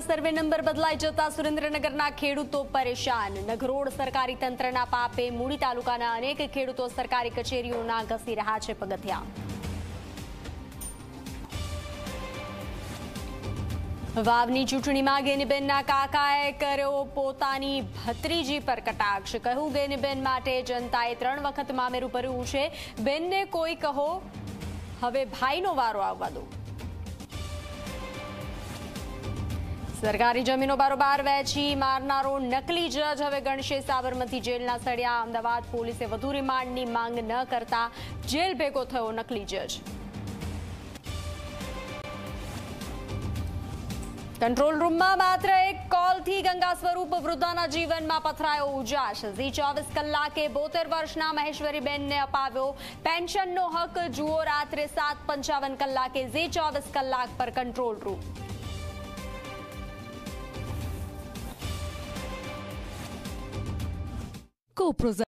જિલ્લામાં survey number બદલાઈ જતા સુરેન્દ્રનગરના ખેડૂતો પરેશાન. નગરોડ સરકારી તંત્રના પાપે મૂડી તાલુકાના અનેક ખેડૂતો સરકારી કચેરીઓના ઘસી રહ્યા છે પગથિયા. વાવની ચૂંટણીમાં ગેનીબેનના કાકાએ કર્યો પોતાની ભત્રીજી પર કટાક્ષ. કહ્યું ગેનીબેન માટે જનતાએ 3 વખત મામેરું ભર્યું છે. બેનને કોઈ કહો, હવે ભાઈનો વારો આવવા દો. સરકારી જમીનો બારોબાર વેચી મારનારો નકલી જજ હવે ગણશે સાબરમતી જેલના સળિયા. અમદાવાદ પોલીસે વધુ રિમાન્ડની માંગ ન કરતા જેલ ભેગો થયો નકલી જજ. કંટ્રોલ રૂમમાં માત્ર એક કોલથી ગંગા સ્વરૂપ વૃદ્ધાના જીવનમાં પથરાયો ઉજાસ. ઝી 24 કલાકે 72 વર્ષના મહેશ્વરીબેનને અપાવ્યો પેન્શનનો હક. જુઓ રાત્રે 7:55 કલાકે ઝી 24 કલાક પર કંટ્રોલ રૂમ.